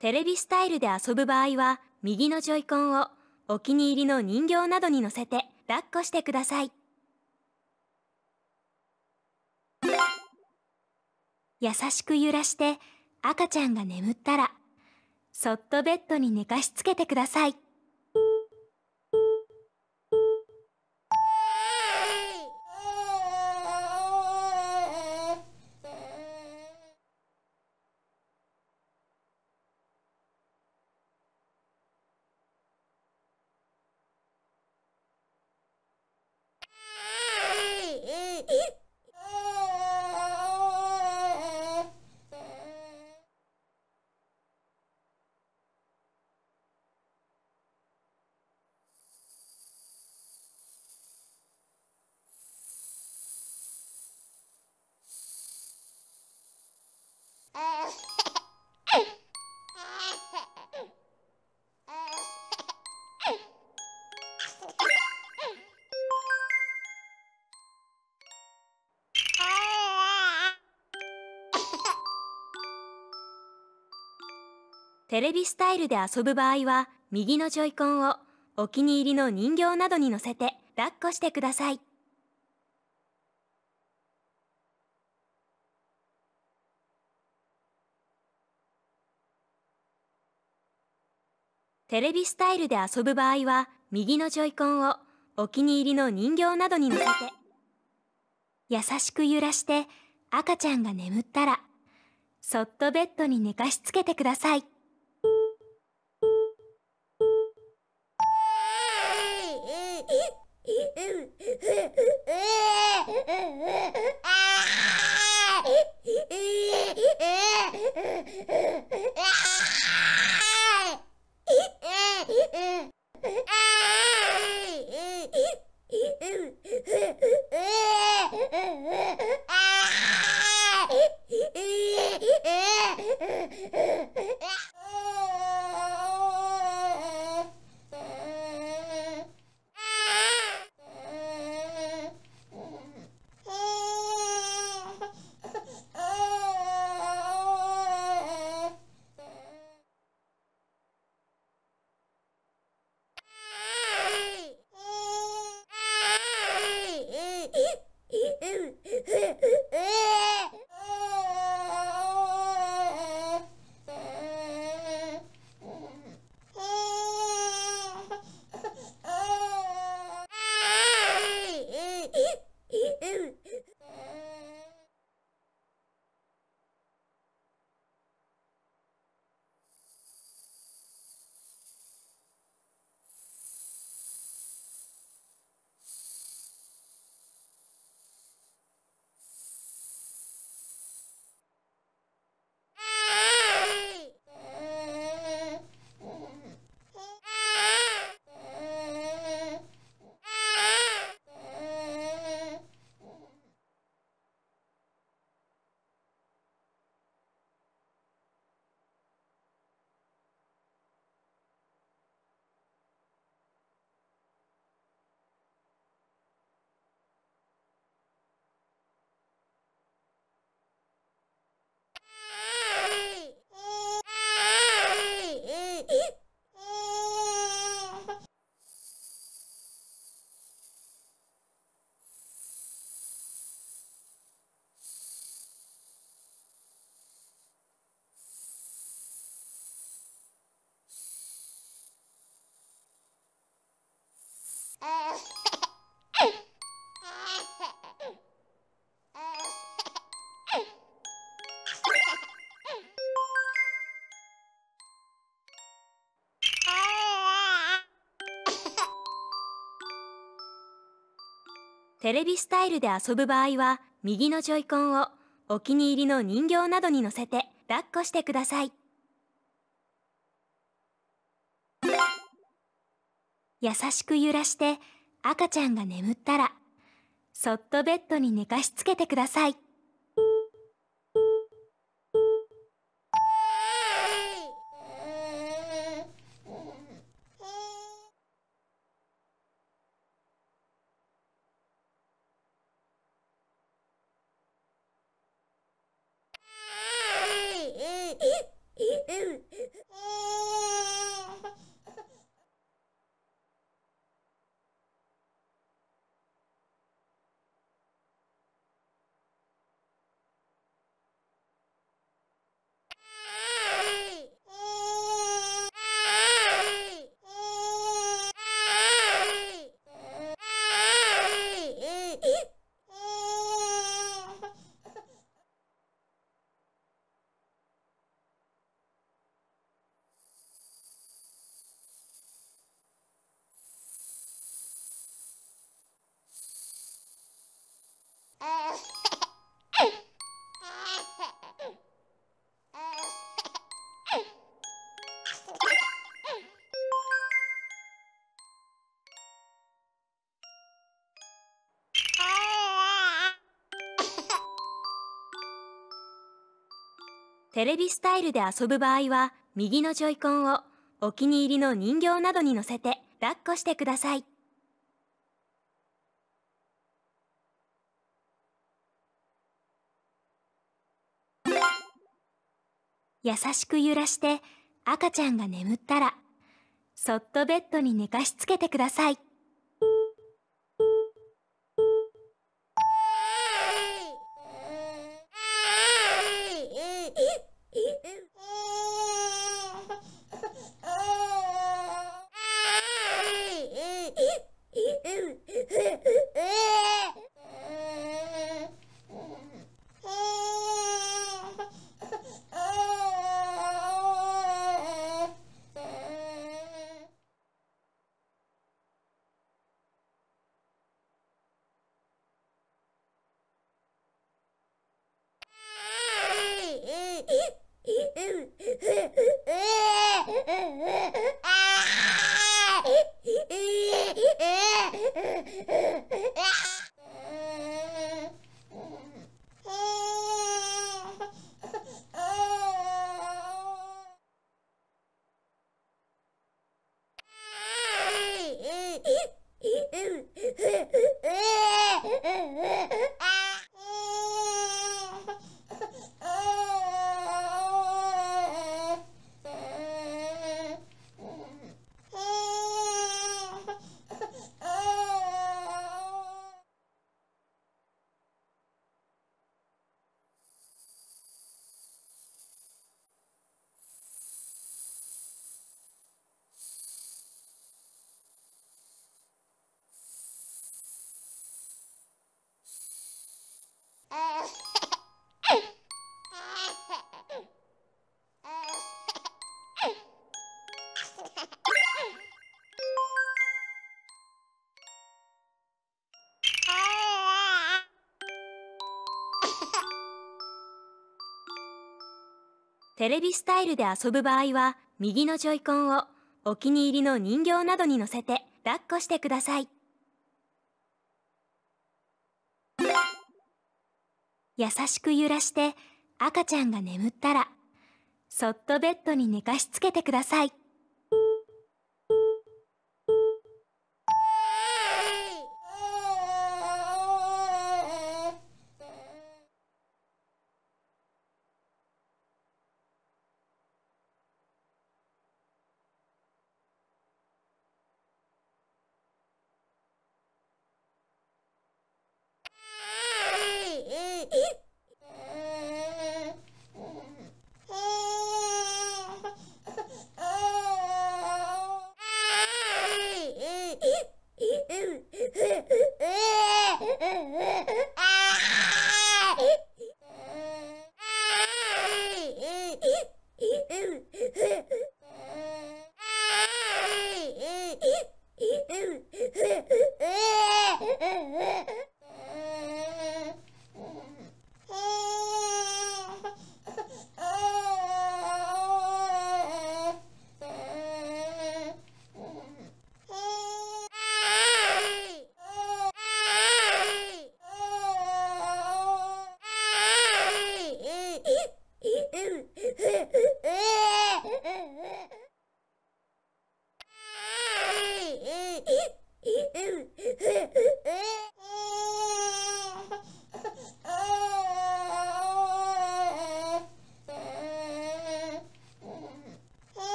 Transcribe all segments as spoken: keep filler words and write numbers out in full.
テレビスタイルで遊ぶ場合は、右のジョイコンをお気に入りの人形などに乗せて抱っこしてください。優しく揺らして、赤ちゃんが眠ったらそっとベッドに寝かしつけてください。テレビスタイルで遊ぶ場合は、右のジョイコンをお気に入りの人形などに乗せて抱っこしてください。テレビスタイルで遊ぶ場合は、右のジョイコンをお気に入りの人形などに乗せて優しく揺らして、赤ちゃんが眠ったらそっとベッドに寝かしつけてください。テレビスタイルで遊ぶ場合は、右のジョイコンをお気に入りの人形などに乗せて抱っこしてください。優しく揺らして赤ちゃんが眠ったら、そっとベッドに寝かしつけてください。テレビスタイルで遊ぶ場合は、右のジョイコンをお気に入りの人形などに乗せて抱っこしてください。優しく揺らして赤ちゃんが眠ったら、そっとベッドに寝かしつけてください。テレビスタイルで遊ぶ場合は、右のジョイコンをお気に入りの人形などに乗せて抱っこしてください。優しく揺らして赤ちゃんが眠ったら、そっとベッドに寝かしつけてください。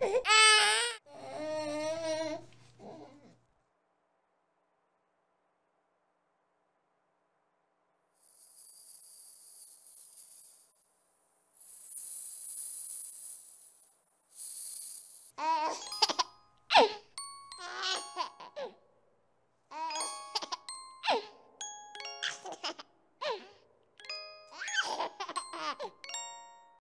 え？